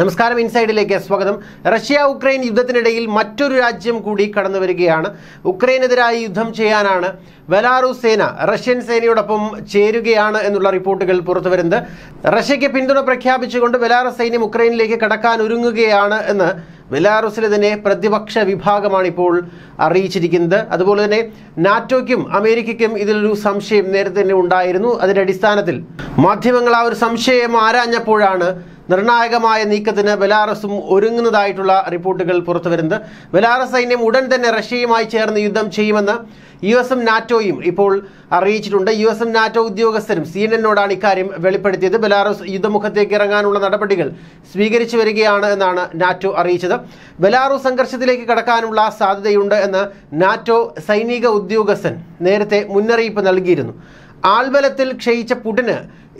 നമസ്കാരം ഇൻസൈഡിലേക്ക് സ്വാഗതം. Russia Ukraine യുദ്ധത്തിനിടയിൽ മറ്റൊരു രാജ്യം കൂടി കടന്നു വരികയാണ്. ഉക്രൈനെതിരായി യുദ്ധം ചെയ്യാനാണ് ബെലാറൂസ് സേന റഷ്യൻ സേനയോടൊപ്പം ചേരുകയാണ് എന്നുള്ള റിപ്പോർട്ടുകൾ പുറത്തുവരുന്നത്. റഷ്യയ്ക്ക് പിന്തുണ പ്രഖ്യാപിച്ചുകൊണ്ട് ബെലാറസ് സൈന്യം ഉക്രൈനിലേക്ക് കടക്കാൻ ഒരുങ്ങുകയാണ് എന്ന് ബെലാറൂസിലെ തന്നെ പ്രതിപക്ഷ വിഭാഗമാണ് ഇപ്പോൾ അറിയിച്ചിരിക്കുന്നത്. അതുപോലെ തന്നെ നാറ്റോയ്ക്കും അമേരിക്കയ്ക്കും ഇതിലൊരു സംശയം നേരത്തെ തന്നെ ഉണ്ടായിരുന്നു. അതിൻ്റെ അടിസ്ഥാനത്തിൽ മാധ്യമങ്ങൾ ആ ഒരു സംശയം ആരാഞ്ഞപ്പോഴാണ് നിർണായകമായ നീക്കത്തിന് ബെലാറസും ഒരുങ്ങുന്നതായിട്ടുള്ള റിപ്പോർട്ടുകൾ പുറത്തുവരുന്നത്. ബെലാറസ് സൈന്യം ഉടൻ തന്നെ റഷ്യയുമായി ചേർന്ന് യുദ്ധം ചെയ്യുമെന്ന് US നാറ്റോയും ഇപ്പോൾ അറിയിച്ചിട്ടുണ്ട്. US നാറ്റോ ഉദ്യോഗസ്ഥരും CNN-നോടാണ് ഇക്കാര്യം വെളിപ്പെടുത്തിയത്. ബെലാറസ് യുദ്ധമുഖത്തേക്ക് ഇറങ്ങാനുള്ള നടപടികൾ സ്വീകരിച്ചു വരികയാണ് എന്നാണ് നാറ്റോ അറിയിച്ചത്. ബെലാറൂസ് സംഘർഷത്തിലേക്ക് കടക്കാനുള്ള സാധ്യതയുണ്ട് എന്ന് നാറ്റോ സൈനിക ഉദ്യോഗസ്ഥൻ നേരത്തെ മുന്നറിയിപ്പ് നൽകിയിരുന്നു. ആൾബലത്തിൽ ക്ഷയിച്ച പുടിന്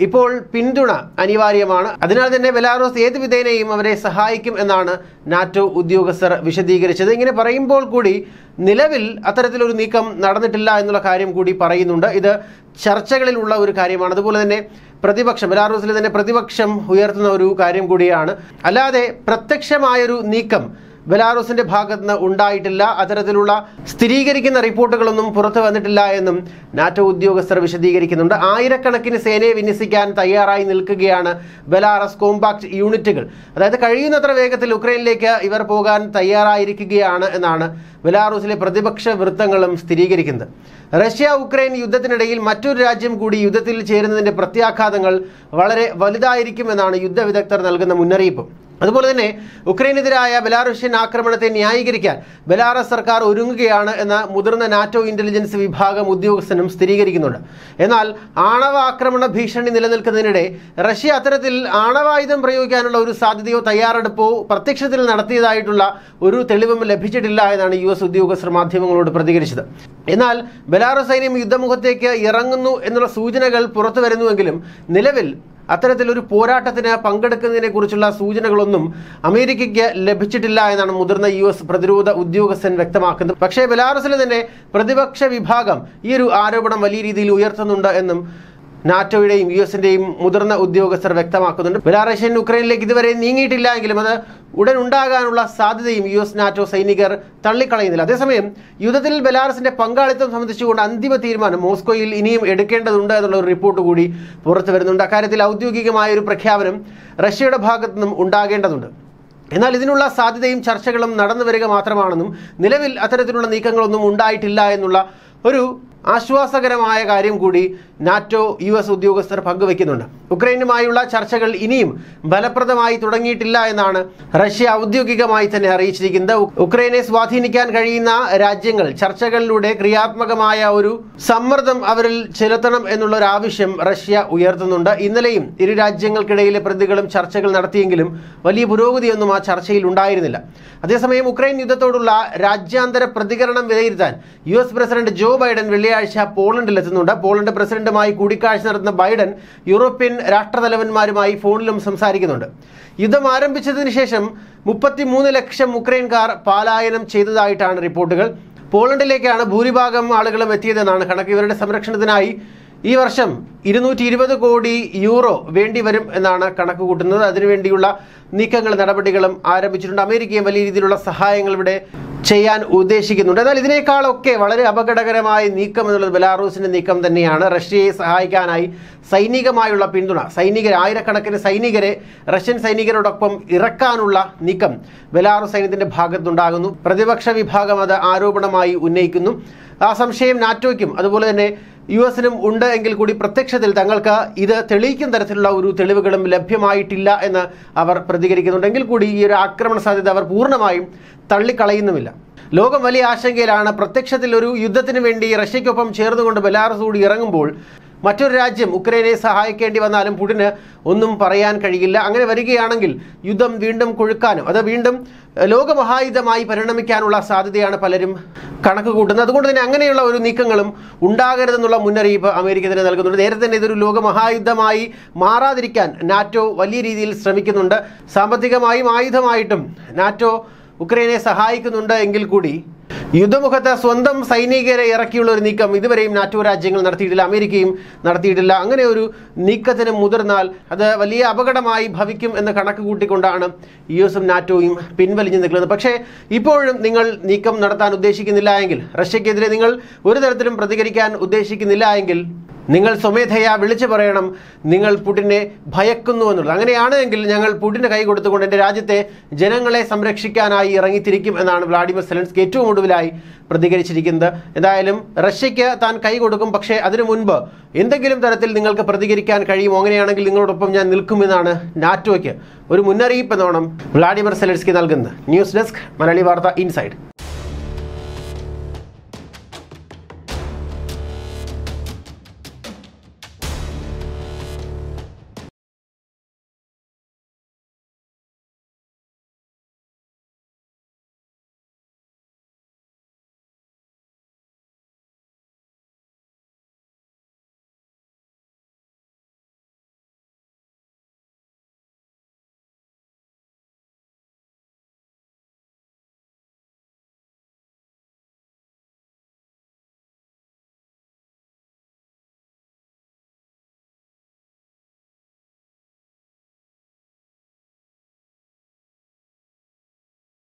ഇപ്പോൾ പിന്തുണ അനിവാര്യമാണ്. അതിനാൽ തന്നെ ബെലാറൂസ് ഏത് വിധേനയും അവരെ സഹായിക്കും എന്നാണ് നാറ്റോ ഉദ്യോഗസ്ഥർ വിശദീകരിച്ചത്. ഇങ്ങനെ പറയുമ്പോൾ കൂടി നിലവിൽ അത്തരത്തിലൊരു നീക്കം നടന്നിട്ടില്ല എന്നുള്ള കാര്യം കൂടി പറയുന്നുണ്ട്. ഇത് ചർച്ചകളിലുള്ള ഒരു കാര്യമാണ്. അതുപോലെ തന്നെ പ്രതിപക്ഷം ബെലാറൂസിലെ തന്നെ പ്രതിപക്ഷം ഉയർത്തുന്ന ഒരു കാര്യം കൂടിയാണ്. അല്ലാതെ പ്രത്യക്ഷമായൊരു നീക്കം ബെലാറൂസിന്റെ ഭാഗത്ത് നിന്ന് ഉണ്ടായിട്ടില്ല, അത്തരത്തിലുള്ള സ്ഥിരീകരിക്കുന്ന റിപ്പോർട്ടുകളൊന്നും പുറത്തു വന്നിട്ടില്ല എന്നും നാറ്റോ ഉദ്യോഗസ്ഥർ വിശദീകരിക്കുന്നുണ്ട്. ആയിരക്കണക്കിന് സേനയെ വിന്യസിക്കാൻ തയ്യാറായി നിൽക്കുകയാണ് ബെലാറസ് കോമ്പാക്ട് യൂണിറ്റുകൾ. അതായത് കഴിയുന്നത്ര വേഗത്തിൽ ഉക്രൈനിലേക്ക് ഇവർ പോകാൻ തയ്യാറായിരിക്കുകയാണ് എന്നാണ് ബെലാറൂസിലെ പ്രതിപക്ഷ വൃത്തങ്ങളും സ്ഥിരീകരിക്കുന്നത്. റഷ്യ ഉക്രൈൻ യുദ്ധത്തിനിടയിൽ മറ്റൊരു രാജ്യം കൂടി യുദ്ധത്തിൽ ചേരുന്നതിൻ്റെ പ്രത്യാഘാതങ്ങൾ വളരെ വലുതായിരിക്കുമെന്നാണ് യുദ്ധവിദഗ്ധർ നൽകുന്ന മുന്നറിയിപ്പ്. അതുപോലെ തന്നെ ഉക്രൈനെതിരായ ബെലാറഷ്യൻ ആക്രമണത്തെ ന്യായീകരിക്കാൻ ബെലാറസ് സർക്കാർ ഒരുങ്ങുകയാണ് എന്ന മുതിർന്ന നാറ്റോ ഇൻ്റലിജൻസ് വിഭാഗം ഉദ്യോഗസ്ഥനും സ്ഥിരീകരിക്കുന്നുണ്ട്. എന്നാൽ ആണവ ആക്രമണ ഭീഷണി നിലനിൽക്കുന്നതിനിടെ റഷ്യ അത്തരത്തിൽ ആണവായുധം പ്രയോഗിക്കാനുള്ള ഒരു സാധ്യതയോ തയ്യാറെടുപ്പോ പ്രത്യക്ഷത്തിൽ നടത്തിയതായിട്ടുള്ള ഒരു തെളിവും ലഭിച്ചിട്ടില്ല എന്നാണ് US ഉദ്യോഗസ്ഥർ മാധ്യമങ്ങളോട് പ്രതികരിച്ചത്. എന്നാൽ ബെലാറസ് സൈന്യം യുദ്ധമുഖത്തേക്ക് ഇറങ്ങുന്നു എന്നുള്ള സൂചനകൾ പുറത്തു വരുന്നുവെങ്കിലും നിലവിൽ അത്തരത്തിലൊരു പോരാട്ടത്തിന് പങ്കെടുക്കുന്നതിനെ കുറിച്ചുള്ള സൂചനകളൊന്നും അമേരിക്കയ്ക്ക് ലഭിച്ചിട്ടില്ല എന്നാണ് മുതിർന്ന US പ്രതിരോധ ഉദ്യോഗസ്ഥൻ വ്യക്തമാക്കുന്നത്. പക്ഷേ ബെലാറസിലെ തന്നെ പ്രതിപക്ഷ വിഭാഗം ഈ ഒരു ആരോപണം വലിയ രീതിയിൽ ഉയർത്തുന്നുണ്ട് എന്നും നാറ്റോയുടെയും USന്റെയും മുതിർന്ന ഉദ്യോഗസ്ഥർ വ്യക്തമാക്കുന്നുണ്ട്. ബെലാറഷ്യൻ ഉക്രൈനിലേക്ക് ഇതുവരെ നീങ്ങിയിട്ടില്ല എങ്കിലും അത് ഉടൻ ഉണ്ടാകാനുള്ള സാധ്യതയും US നാറ്റോ സൈനികർ തള്ളിക്കളയുന്നില്ല. അതേസമയം യുദ്ധത്തിൽ ബെലാറസിന്റെ പങ്കാളിത്തം സംബന്ധിച്ചുകൊണ്ട് അന്തിമ തീരുമാനം മോസ്കോയിൽ ഇനിയും എടുക്കേണ്ടതുണ്ട് എന്നുള്ളൊരു റിപ്പോർട്ട് കൂടി പുറത്തു വരുന്നുണ്ട്. അക്കാര്യത്തിൽ ഔദ്യോഗികമായ ഒരു പ്രഖ്യാപനം റഷ്യയുടെ ഭാഗത്തു നിന്നും ഉണ്ടാകേണ്ടതുണ്ട്. എന്നാൽ ഇതിനുള്ള സാധ്യതയും ചർച്ചകളും നടന്നു വരിക മാത്രമാണെന്നും നിലവിൽ അത്തരത്തിലുള്ള നീക്കങ്ങളൊന്നും ഉണ്ടായിട്ടില്ല എന്നുള്ള ഒരു ആശ്വാസകരമായ കാര്യം കൂടി നാറ്റോ US ഉദ്യോഗസ്ഥർ പങ്കുവെക്കുന്നുണ്ട്. ഉക്രൈനുമായുള്ള ചർച്ചകൾ ഇനിയും ഫലപ്രദമായി തുടങ്ങിയിട്ടില്ല എന്നാണ് റഷ്യ ഔദ്യോഗികമായി തന്നെ അറിയിച്ചിരിക്കുന്നത്. ഉക്രൈനെ സ്വാധീനിക്കാൻ കഴിയുന്ന രാജ്യങ്ങൾ ചർച്ചകളിലൂടെ ക്രിയാത്മകമായ ഒരു സമ്മർദ്ദം അവരിൽ ചെലുത്തണം എന്നുള്ളൊരു ആവശ്യം റഷ്യ ഉയർത്തുന്നുണ്ട്. ഇന്നലെയും ഇരു രാജ്യങ്ങൾക്കിടയിലെ പ്രതികളും ചർച്ചകൾ നടത്തിയെങ്കിലും വലിയ പുരോഗതിയൊന്നും ആ ചർച്ചയിൽ ഉണ്ടായിരുന്നില്ല. അതേസമയം ഉക്രൈൻ യുദ്ധത്തോടുള്ള രാജ്യാന്തര പ്രതികരണം വിലയിരുത്താൻ US പ്രസിഡന്റ് ജോ ബൈഡൻ വെള്ളിയാഴ്ച പോളണ്ടിലെത്തുന്നുണ്ട്. പോളണ്ട് പ്രസിഡന്റുമായി കൂടിക്കാഴ്ച നടത്തുന്ന ബൈഡൻ യൂറോപ്യൻ രാഷ്ട്രതലവന്മാരുമായി ഫോണിലും സംസാരിക്കുന്നുണ്ട്. യുദ്ധം ആരംഭിച്ചതിന് ശേഷം 33 ലക്ഷം ഉക്രൈൻകാർ പലായനം ചെയ്തതായിട്ടാണ് റിപ്പോർട്ടുകൾ. പോളണ്ടിലേക്കാണ് ഭൂരിഭാഗം ആളുകളും എത്തിയതെന്നാണ് കണക്ക്. ഇവരുടെ സംരക്ഷണത്തിനായി ഈ വർഷം €220 കോടി വേണ്ടിവരും എന്നാണ് കണക്ക് കൂട്ടുന്നത്. അതിനുവേണ്ടിയുള്ള നീക്കങ്ങളും നടപടികളും ആരംഭിച്ചിട്ടുണ്ട്. അമേരിക്കയും വലിയ രീതിയിലുള്ള സഹായങ്ങൾ ഇവിടെ ചെയ്യാൻ ഉദ്ദേശിക്കുന്നുണ്ട്. എന്നാൽ ഇതിനേക്കാളൊക്കെ വളരെ അപകടകരമായ നീക്കം എന്നുള്ളത് ബെലാറൂസിൻ്റെ നീക്കം തന്നെയാണ്. റഷ്യയെ സഹായിക്കാനായി സൈനികമായുള്ള പിന്തുണ, ആയിരക്കണക്കിന് സൈനികരെ റഷ്യൻ സൈനികരോടൊപ്പം ഇറക്കാനുള്ള നീക്കം ബെലാറൂസ് സൈന്യത്തിൻ്റെ ഭാഗത്തുണ്ടാകുന്നു. പ്രതിപക്ഷ വിഭാഗം അത് ആരോപണമായി ഉന്നയിക്കുന്നു. ആ സംശയം നാറ്റോയ്ക്കും അതുപോലെ തന്നെ US-നും ഉണ്ട് എങ്കിൽ കൂടി പ്രത്യക്ഷത്തിൽ തങ്ങൾക്ക് ഇത് തെളിയിക്കും തരത്തിലുള്ള ഒരു തെളിവുകളും ലഭ്യമായിട്ടില്ല എന്ന് അവർ പ്രതികരിക്കുന്നുണ്ടെങ്കിൽ കൂടി ഈ ഒരു ആക്രമണ സാധ്യത അവർ പൂർണ്ണമായും തള്ളിക്കളയുന്നുമില്ല. ലോകം വലിയ ആശങ്കയിലാണ്. പ്രത്യക്ഷത്തിൽ ഒരു യുദ്ധത്തിന് വേണ്ടി റഷ്യയ്ക്കൊപ്പം ചേർന്നുകൊണ്ട് ബെലാറസ് കൂടി ഇറങ്ങുമ്പോൾ മറ്റൊരു രാജ്യം ഉക്രൈനെ സഹായിക്കേണ്ടി വന്നാലും പുടിന് ഒന്നും പറയാൻ കഴിയില്ല. അങ്ങനെ വരികയാണെങ്കിൽ യുദ്ധം വീണ്ടും കൊഴുക്കാനും അത് വീണ്ടും ലോകമഹായുദ്ധമായി പരിണമിക്കാനുള്ള സാധ്യതയാണ് പലരും കണക്ക് കൂട്ടുന്നത്. അതുകൊണ്ട് തന്നെ അങ്ങനെയുള്ള ഒരു നീക്കങ്ങളും ഉണ്ടാകരുതെന്നുള്ള മുന്നറിയിപ്പ് അമേരിക്ക തന്നെ നൽകുന്നുണ്ട്. നേരത്തെ തന്നെ ഇതൊരു ലോകമഹായുദ്ധമായി മാറാതിരിക്കാൻ നാറ്റോ വലിയ രീതിയിൽ ശ്രമിക്കുന്നുണ്ട്. സാമ്പത്തികമായും ആയുധമായിട്ടും നാറ്റോ ഉക്രൈനെ സഹായിക്കുന്നുണ്ട് എങ്കിൽ കൂടി യുദ്ധമുഖത്ത് സ്വന്തം സൈനികരെ ഇറക്കിയുള്ള ഒരു നീക്കം ഇതുവരെയും നാറ്റോ രാജ്യങ്ങൾ നടത്തിയിട്ടില്ല, അമേരിക്കയും നടത്തിയിട്ടില്ല. അങ്ങനെ ഒരു നീക്കത്തിന് മുതിർന്നാൽ അത് വലിയ അപകടമായി ഭവിക്കും എന്ന് കണക്ക് കൂട്ടിക്കൊണ്ടാണ് യുഎസും നാറ്റോയും പിൻവലിഞ്ഞു നിൽക്കുന്നത്. പക്ഷേ ഇപ്പോഴും നിങ്ങൾ നീക്കം നടത്താൻ ഉദ്ദേശിക്കുന്നില്ല എങ്കിൽ, റഷ്യക്കെതിരെ നിങ്ങൾ ഒരു തരത്തിലും പ്രതികരിക്കാൻ ഉദ്ദേശിക്കുന്നില്ല എങ്കിൽ നിങ്ങൾ സ്വമേധയാ വിളിച്ചു പറയണം നിങ്ങൾ പുടിനെ ഭയക്കുന്നു എന്നുള്ളത്. അങ്ങനെയാണ് എങ്കിൽ ഞങ്ങൾ പുടിന് കൈ കൊടുത്തുകൊണ്ട് എൻ്റെ രാജ്യത്തെ ജനങ്ങളെ സംരക്ഷിക്കാനായി ഇറങ്ങിത്തിരിക്കും എന്നാണ് വ്ളാഡിമിർ സെലൻസ്കി ഏറ്റവും ഒടുവിലായി പ്രതികരിച്ചിരിക്കുന്നത്. എന്തായാലും റഷ്യയ്ക്ക് താൻ കൈ കൊടുക്കും, പക്ഷേ അതിനു മുൻപ് എന്തെങ്കിലും തരത്തിൽ നിങ്ങൾക്ക് പ്രതികരിക്കാൻ കഴിയുമോ? അങ്ങനെയാണെങ്കിൽ നിങ്ങളോടൊപ്പം ഞാൻ നിൽക്കുമെന്നാണ് നാറ്റോയ്ക്ക് ഒരു മുന്നറിയിപ്പ് എന്നോണം വ്ളാഡിമിർ സെലൻസ്കി നൽകുന്നത്. News desk Malayali Vartha inside.